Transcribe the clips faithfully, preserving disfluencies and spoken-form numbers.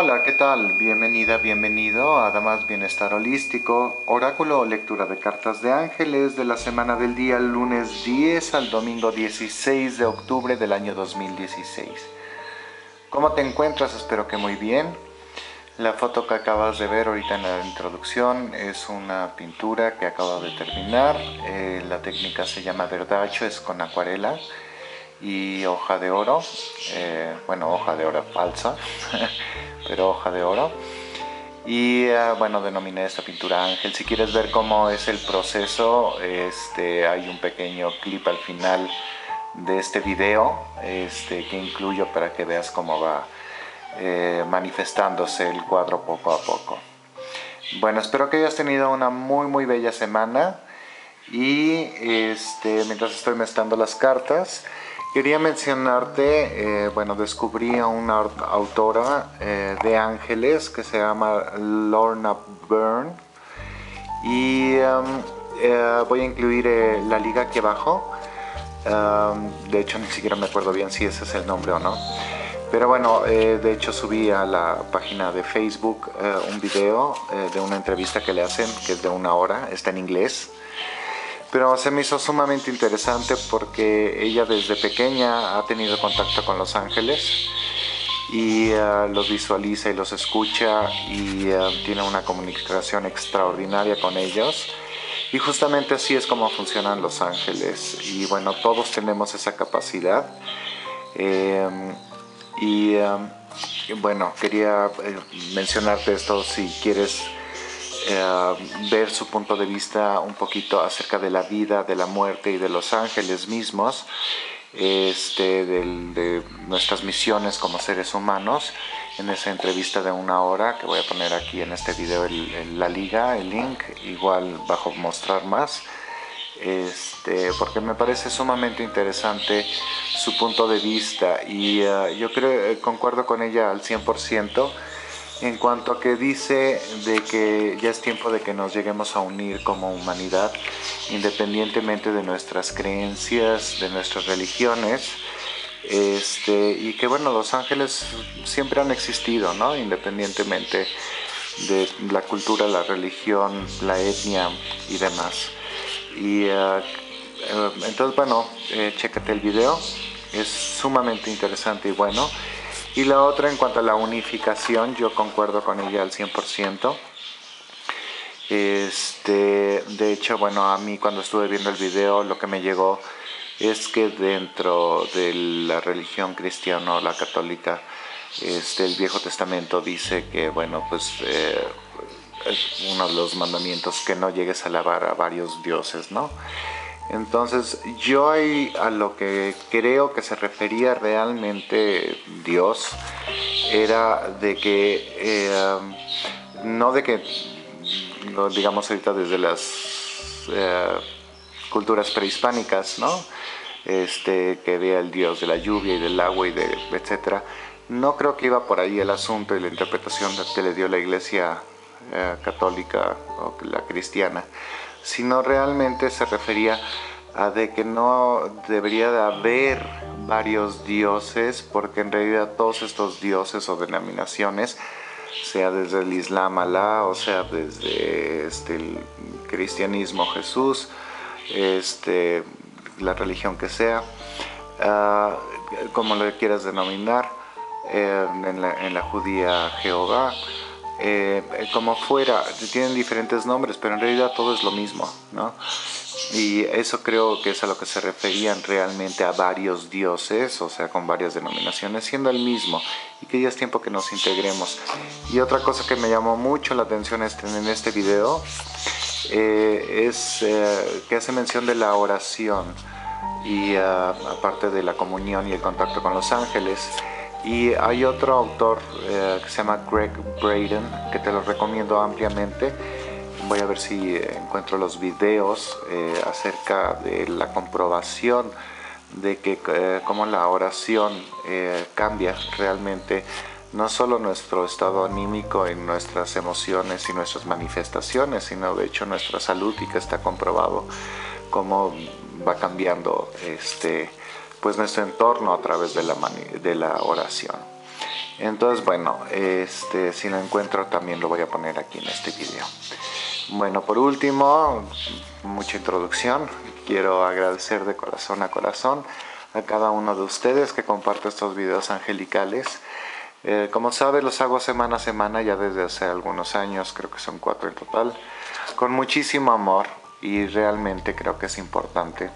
Hola, ¿qué tal? Bienvenida, bienvenido a Adamas Bienestar Holístico, Oráculo o Lectura de Cartas de Ángeles de la semana del día lunes diez al domingo dieciséis de octubre del año dos mil dieciséis. ¿Cómo te encuentras? Espero que muy bien. La foto que acabas de ver ahorita en la introducción es una pintura que acabo de terminar. Eh, la técnica se llama Verdacho, es con acuarela y hoja de oro, eh, bueno, hoja de oro falsa, pero hoja de oro. Y eh, bueno, denominé esta pintura Ángel. Si quieres ver cómo es el proceso, este, hay un pequeño clip al final de este video este, que incluyo para que veas cómo va eh, manifestándose el cuadro poco a poco. Bueno, espero que hayas tenido una muy muy bella semana. Y este, mientras estoy mezclando las cartas, quería mencionarte, eh, bueno, descubrí a una autora eh, de ángeles que se llama Lorna Byrne, y um, eh, voy a incluir eh, la liga aquí abajo. Um, de hecho, ni siquiera me acuerdo bien si ese es el nombre o no, pero bueno, eh, de hecho subí a la página de Facebook eh, un video eh, de una entrevista que le hacen, que es de una hora, está en inglés. Pero se me hizo sumamente interesante porque ella desde pequeña ha tenido contacto con los ángeles y uh, los visualiza y los escucha, y uh, tiene una comunicación extraordinaria con ellos, y justamente así es como funcionan los ángeles. Y bueno, todos tenemos esa capacidad, eh, y uh, bueno, quería eh, mencionarte esto si quieres Eh, ver su punto de vista un poquito acerca de la vida, de la muerte y de los ángeles mismos, este, del, de nuestras misiones como seres humanos, en esa entrevista de una hora que voy a poner aquí en este video el, el, la liga, el link, igual bajo mostrar más, este, porque me parece sumamente interesante su punto de vista, y uh, yo creo, eh, concuerdo con ella al cien por ciento en cuanto a que dice de que ya es tiempo de que nos lleguemos a unir como humanidad, independientemente de nuestras creencias, de nuestras religiones, este, y que bueno, los ángeles siempre han existido, ¿no? Independientemente de la cultura, la religión, la etnia y demás. Y uh, uh, entonces bueno, eh, chécate el video, es sumamente interesante y bueno. Y la otra, en cuanto a la unificación, yo concuerdo con ella al cien por ciento. Este, de hecho, bueno, a mí cuando estuve viendo el video, lo que me llegó es que dentro de la religión cristiana o la católica, este, el Viejo Testamento dice que, bueno, pues eh, uno de los mandamientos, que no llegues a alabar a varios dioses, ¿no? Entonces, yo ahí a lo que creo que se refería realmente Dios era de que, eh, no de que, digamos ahorita desde las eh, culturas prehispánicas, ¿no? Este, que era el Dios de la lluvia y del agua y de etcétera. No creo que iba por ahí el asunto y la interpretación que le dio la Iglesia eh, católica o la cristiana, sino realmente se refería a de que no debería de haber varios dioses, porque en realidad todos estos dioses o denominaciones, sea desde el Islam Alá, o sea desde este, el cristianismo Jesús, este, la religión que sea, uh, como lo quieras denominar, eh, en, la, en la judía Jehová, Eh, como fuera, tienen diferentes nombres, pero en realidad todo es lo mismo, ¿no? Y eso creo que es a lo que se referían realmente, a varios dioses, o sea, con varias denominaciones, siendo el mismo, y que ya es tiempo que nos integremos. Y otra cosa que me llamó mucho la atención en este video eh, es eh, que hace mención de la oración, y uh, aparte de la comunión y el contacto con los ángeles. Y hay otro autor eh, que se llama Greg Braden, que te lo recomiendo ampliamente. Voy a ver si encuentro los videos eh, acerca de la comprobación de que eh, cómo la oración eh, cambia realmente no solo nuestro estado anímico en nuestras emociones y nuestras manifestaciones, sino de hecho nuestra salud, y que está comprobado cómo va cambiando este pues nuestro entorno a través de la, de la oración. Entonces, bueno, este, si lo encuentro también lo voy a poner aquí en este video. Bueno, por último, mucha introducción. Quiero agradecer de corazón a corazón a cada uno de ustedes que comparte estos videos angelicales. Eh, como saben, los hago semana a semana ya desde hace algunos años, creo que son cuatro en total, con muchísimo amor, y realmente creo que es importante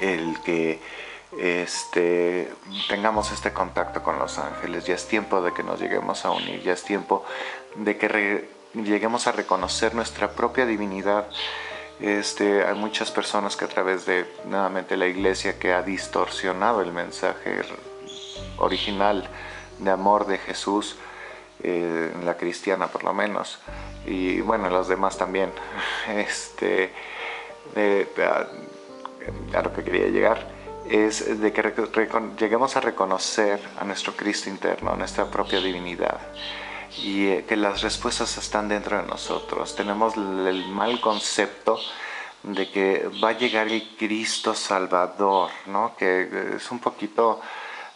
el que este, tengamos este contacto con los ángeles. Ya es tiempo de que nos lleguemos a unir, ya es tiempo de que re- lleguemos a reconocer nuestra propia divinidad. Este, hay muchas personas que a través de, nuevamente, la iglesia, que ha distorsionado el mensaje original de amor de Jesús, eh, la cristiana por lo menos, y bueno, los demás también. Este, eh, a, a lo que quería llegar es de que lleguemos a reconocer a nuestro Cristo interno, a nuestra propia divinidad, y eh, que las respuestas están dentro de nosotros. Tenemos el mal concepto de que va a llegar el Cristo Salvador, ¿no? Que es un poquito...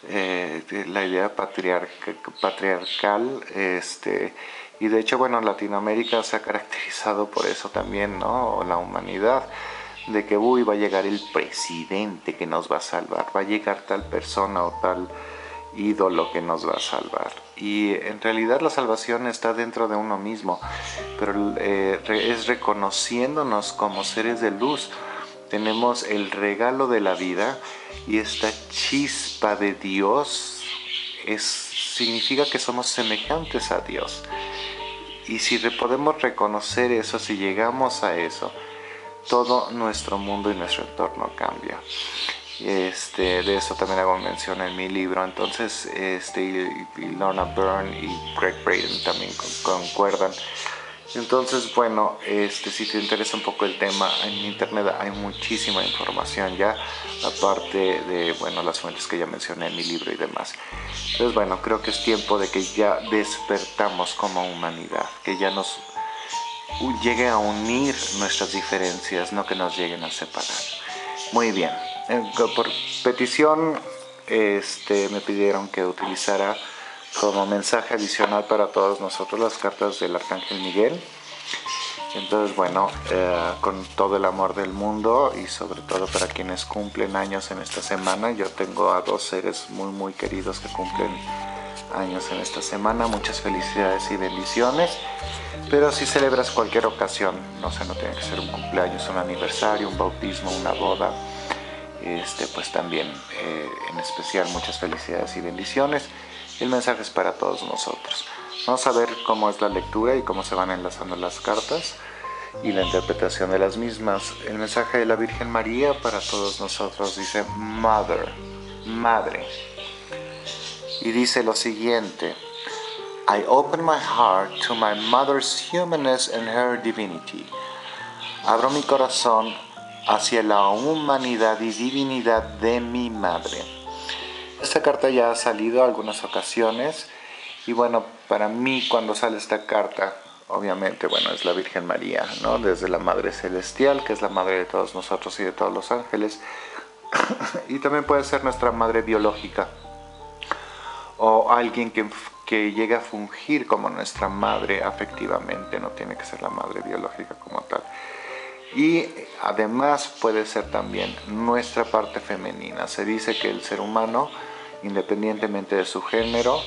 Eh, la idea patriarca, patriarcal este, y de hecho, bueno, Latinoamérica se ha caracterizado por eso también, ¿no? La humanidad, de que uy, va a llegar el presidente que nos va a salvar, va a llegar tal persona o tal ídolo que nos va a salvar, y en realidad la salvación está dentro de uno mismo, pero eh, es reconociéndonos como seres de luz. Tenemos el regalo de la vida, y esta chispa de Dios es, significa que somos semejantes a Dios. Y si podemos reconocer eso, si llegamos a eso, todo nuestro mundo y nuestro entorno cambia. Este, de eso también hago mención en mi libro. Entonces, este, y, y Lorna Byrne y Greg Braden también concuerdan. Entonces, bueno, este, si te interesa un poco el tema, en internet hay muchísima información ya, aparte de, bueno, las fuentes que ya mencioné en mi libro y demás. Entonces, bueno, creo que es tiempo de que ya despertamos como humanidad, que ya nos llegue a unir nuestras diferencias, no que nos lleguen a separar. Muy bien, por petición este, me pidieron que utilizara como mensaje adicional para todos nosotros las cartas del Arcángel Miguel. Entonces, bueno, eh, con todo el amor del mundo, y sobre todo para quienes cumplen años en esta semana. Yo tengo a dos seres muy muy queridos que cumplen años en esta semana. Muchas felicidades y bendiciones. Pero si celebras cualquier ocasión, no sé, no tiene que ser un cumpleaños, un aniversario, un bautismo, una boda, este, pues también eh, en especial muchas felicidades y bendiciones. El mensaje es para todos nosotros. Vamos a ver cómo es la lectura y cómo se van enlazando las cartas y la interpretación de las mismas. El mensaje de la Virgen María para todos nosotros dice Mother, Madre. Y dice lo siguiente: I open my heart to my mother's humanness and her divinity. Abro mi corazón hacia la humanidad y divinidad de mi madre. Esta carta ya ha salido algunas ocasiones, y bueno, para mí cuando sale esta carta, obviamente, bueno, es la Virgen María, ¿no? Desde la Madre Celestial, que es la Madre de todos nosotros y de todos los ángeles, y también puede ser nuestra Madre biológica, o alguien que, que llegue a fungir como nuestra Madre afectivamente, no tiene que ser la Madre biológica como tal. Y además puede ser también nuestra parte femenina. Se dice que el ser humano, independientemente de su género,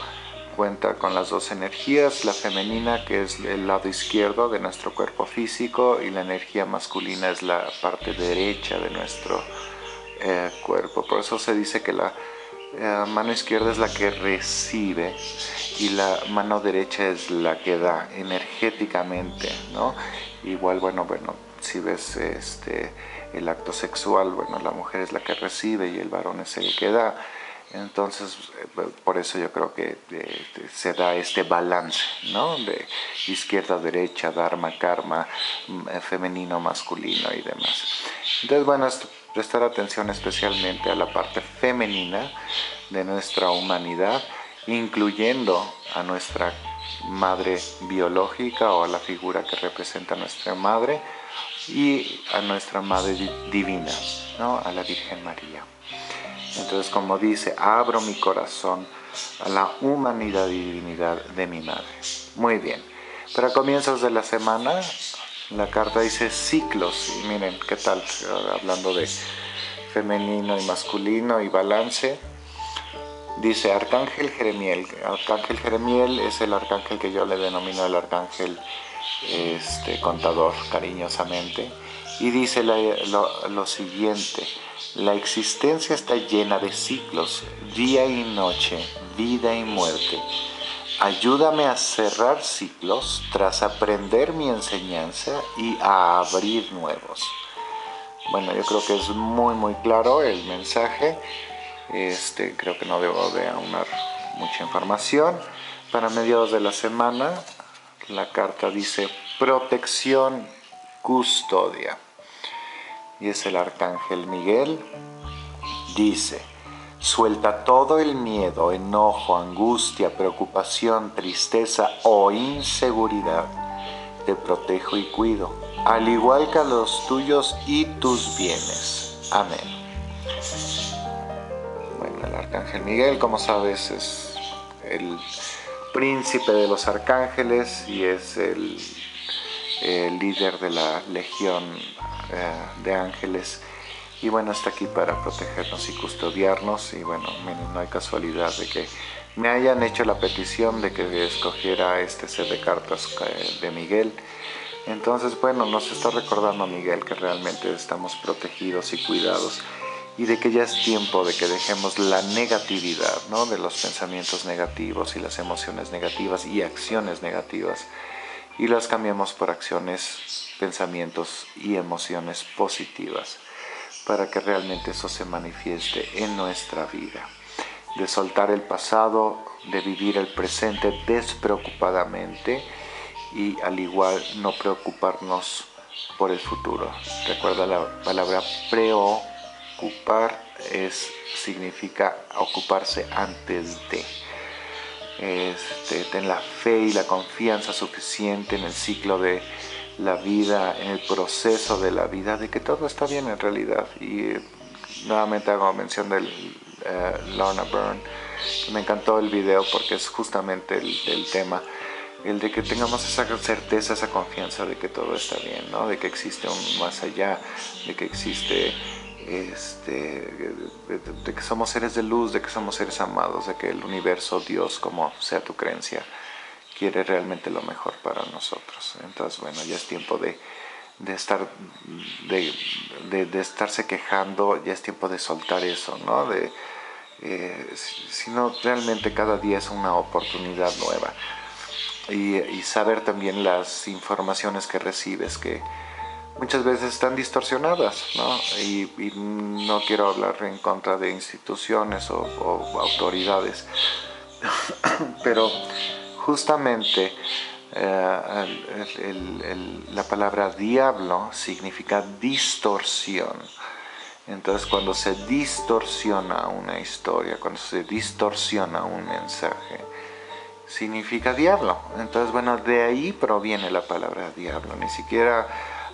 cuenta con las dos energías, la femenina, que es el lado izquierdo de nuestro cuerpo físico, y la energía masculina es la parte derecha de nuestro eh, cuerpo. Por eso se dice que la eh, mano izquierda es la que recibe y la mano derecha es la que da energéticamente, ¿no? Igual, bueno, bueno, si ves este, el acto sexual, bueno, la mujer es la que recibe y el varón es el que da. Entonces, por eso yo creo que de, de, se da este balance, ¿no? De izquierda, derecha, dharma, karma, femenino, masculino y demás. Entonces, bueno, es prestar atención especialmente a la parte femenina de nuestra humanidad, incluyendo a nuestra madre biológica o a la figura que representa a nuestra madre, y a nuestra Madre Divina, ¿no? A la Virgen María. Entonces, como dice, abro mi corazón a la humanidad y divinidad de mi madre. Muy bien. Para comienzos de la semana, la carta dice ciclos. Y miren, ¿qué tal? Hablando de femenino y masculino y balance. Dice Arcángel Jeremiel. Arcángel Jeremiel es el arcángel que yo le denomino el arcángel este, contador, cariñosamente. Y dice la, lo, lo siguiente: la existencia está llena de ciclos, día y noche, vida y muerte. Ayúdame a cerrar ciclos tras aprender mi enseñanza y a abrir nuevos. Bueno, yo creo que es muy muy claro el mensaje. Este, creo que no debo de aunar mucha información. Para mediados de la semana, la carta dice protección, custodia. Y es el Arcángel Miguel. Dice: suelta todo el miedo, enojo, angustia, preocupación, tristeza o inseguridad. Te protejo y cuido, al igual que a los tuyos y tus bienes. Amén. Bueno, el Arcángel Miguel, como sabes, es el príncipe de los arcángeles y es el, el líder de la legión de ángeles, y bueno, está aquí para protegernos y custodiarnos. Y bueno, miren, no hay casualidad de que me hayan hecho la petición de que escogiera este set de cartas de Miguel. Entonces, bueno, nos está recordando Miguel que realmente estamos protegidos y cuidados, y de que ya es tiempo de que dejemos la negatividad, ¿no? De los pensamientos negativos y las emociones negativas y acciones negativas, y las cambiamos por acciones, pensamientos y emociones positivas, para que realmente eso se manifieste en nuestra vida. De soltar el pasado, de vivir el presente despreocupadamente, y al igual no preocuparnos por el futuro. Recuerda, la palabra preocupar es, significa ocuparse antes de. Este, ten la fe y la confianza suficiente en el ciclo de la vida, en el proceso de la vida, de que todo está bien en realidad. Y eh, nuevamente hago mención de eh, Lorna Byrne. Me encantó el video porque es justamente el, el tema, el de que tengamos esa certeza, esa confianza de que todo está bien, ¿no? De que existe un más allá, de que existe Este, de, de, de que somos seres de luz, de que somos seres amados, de que el universo, Dios, como sea tu creencia, quiere realmente lo mejor para nosotros. Entonces, bueno, ya es tiempo de, de estar de, de, de estarse quejando, ya es tiempo de soltar eso, ¿no? De, eh, sino realmente cada día es una oportunidad nueva, y, y saber también las informaciones que recibes, que muchas veces están distorsionadas, ¿no? Y, y no quiero hablar en contra de instituciones o, o autoridades, pero justamente eh, el, el, el, la palabra diablo significa distorsión. Entonces, cuando se distorsiona una historia, cuando se distorsiona un mensaje, significa diablo. Entonces, bueno, de ahí proviene la palabra diablo. Ni siquiera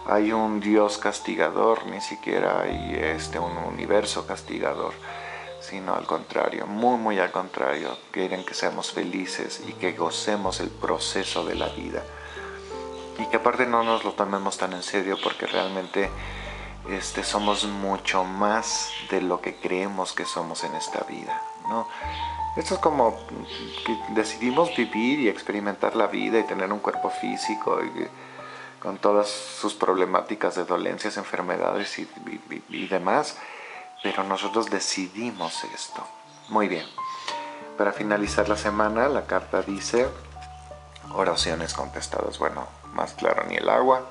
hay un Dios castigador, ni siquiera hay este, un universo castigador, sino al contrario, muy muy al contrario, quieren que seamos felices y que gocemos el proceso de la vida, y que aparte no nos lo tomemos tan en serio, porque realmente este, somos mucho más de lo que creemos que somos en esta vida, ¿no? Esto es como que decidimos vivir y experimentar la vida y tener un cuerpo físico y con todas sus problemáticas de dolencias, enfermedades y, y, y demás, pero nosotros decidimos esto. Muy bien. Para finalizar la semana, la carta dice oraciones contestadas. Bueno, más claro ni el agua.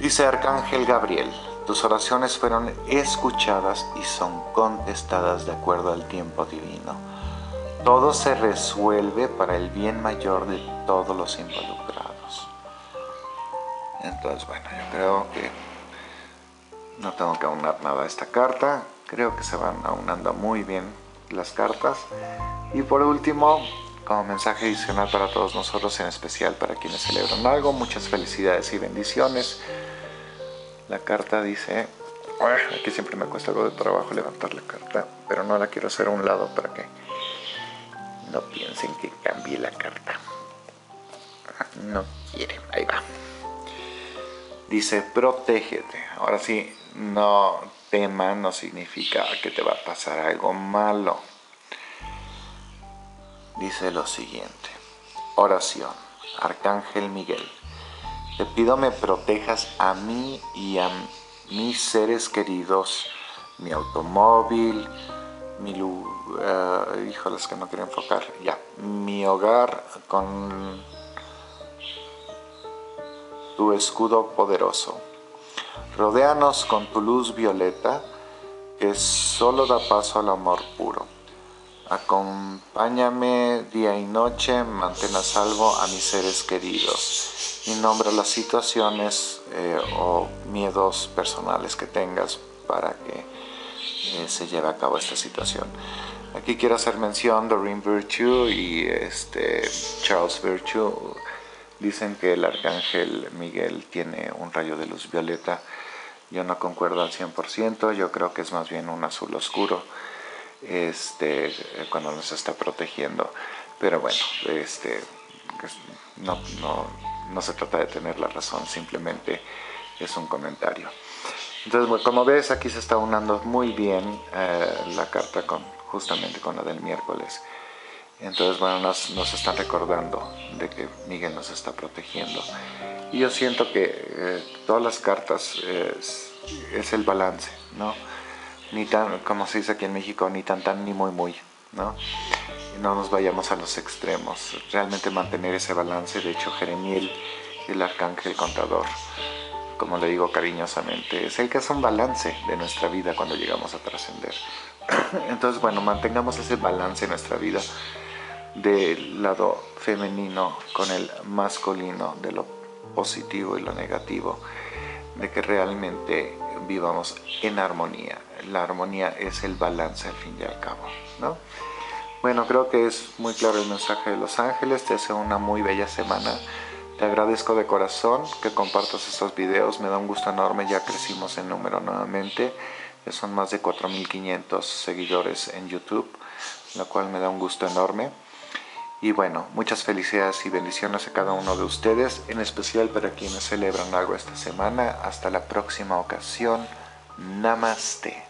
Dice Arcángel Gabriel: tus oraciones fueron escuchadas y son contestadas de acuerdo al tiempo divino. Todo se resuelve para el bien mayor de todos los involucrados. Entonces, bueno, yo creo que no tengo que aunar nada a esta carta. Creo que se van aunando muy bien las cartas. Y por último, como mensaje adicional para todos nosotros, en especial para quienes celebran algo, muchas felicidades y bendiciones. La carta dice... Aquí siempre me cuesta algo de trabajo levantar la carta, pero no la quiero hacer a un lado para que No piensen que cambie la carta. No quiere. Ahí va. Dice, protégete. Ahora sí, no temas, no significa que te va a pasar algo malo. Dice lo siguiente. Oración. Arcángel Miguel, te pido me protejas a mí y a mis seres queridos, mi automóvil, mi lugar, uh, híjoles que no quiero enfocar, ya, mi hogar con tu escudo poderoso. Rodéanos con tu luz violeta que solo da paso al amor puro. Acompáñame día y noche, mantén a salvo a mis seres queridos y nombra las situaciones eh, o miedos personales que tengas para que eh, se lleve a cabo esta situación. Aquí quiero hacer mención de Doreen Virtue y este, Charles Virtue. Dicen que el Arcángel Miguel tiene un rayo de luz violeta. Yo no concuerdo al cien por ciento, yo creo que es más bien un azul oscuro. Este, cuando nos está protegiendo, pero bueno, este, no, no, no se trata de tener la razón, simplemente es un comentario. Entonces, bueno, como ves, aquí se está unando muy bien eh, la carta con, justamente con la del miércoles. Entonces, bueno, nos, nos están recordando de que Miguel nos está protegiendo. Y yo siento que eh, todas las cartas es, es el balance, ¿no? Ni tan, como se dice aquí en México, ni tan tan ni muy muy, ¿no? No nos vayamos a los extremos, realmente mantener ese balance. De hecho, Jeremiel, el arcángel contador, como le digo cariñosamente, es el que hace un balance de nuestra vida cuando llegamos a trascender. Entonces, bueno, mantengamos ese balance en nuestra vida del lado femenino con el masculino, de lo positivo y lo negativo, de que realmente vivamos en armonía. La armonía es el balance al fin y al cabo, ¿no? Bueno, creo que es muy claro el mensaje de los ángeles. Te deseo una muy bella semana. Te agradezco de corazón que compartas estos videos. Me da un gusto enorme. Ya crecimos en número nuevamente. Ya son más de cuatro mil quinientos seguidores en YouTube, lo cual me da un gusto enorme. Y bueno, muchas felicidades y bendiciones a cada uno de ustedes, en especial para quienes celebran algo esta semana. Hasta la próxima ocasión. Namasté.